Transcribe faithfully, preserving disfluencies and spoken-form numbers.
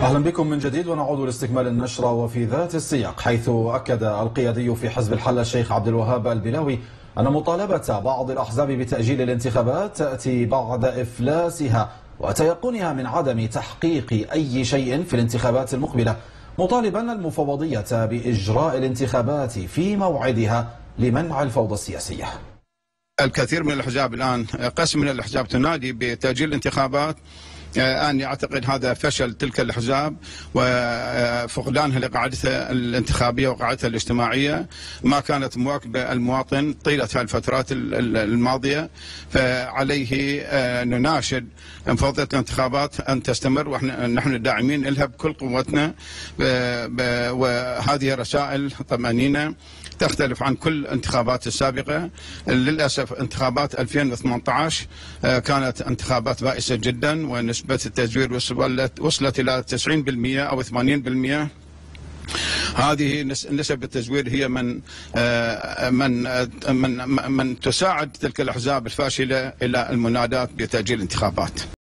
أهلا بكم من جديد، ونعود لاستكمال النشرة وفي ذات السياق، حيث أكد القيادي في حزب الحل الشيخ عبد الوهاب البيلاوي أن مطالبة بعض الأحزاب بتأجيل الانتخابات تأتي بعد إفلاسها وتيقنها من عدم تحقيق أي شيء في الانتخابات المقبلة، مطالبا المفوضية بإجراء الانتخابات في موعدها لمنع الفوضى السياسية. الكثير من الأحزاب الآن، قسم من الأحزاب تنادي بتأجيل الانتخابات. أنا أعتقد هذا فشل تلك الأحزاب وفقدانها لقاعدتها الانتخابية وقاعدتها الاجتماعية، ما كانت مواكبة المواطن طيلة الفترات الماضية، فعليه نناشد مفوضية الانتخابات أن تستمر، ونحن داعمين لها بكل قوتنا، وهذه رسائل طمأنينة تختلف عن كل الانتخابات السابقة. للأسف انتخابات ألفين وثمانية عشر كانت انتخابات بائسة جدا، ونسبة التزوير وصلت إلى تسعين بالمئة أو ثمانين بالمئة. هذه نسب التزوير هي من من من من تساعد تلك الأحزاب الفاشلة إلى المنادات بتأجيل الانتخابات.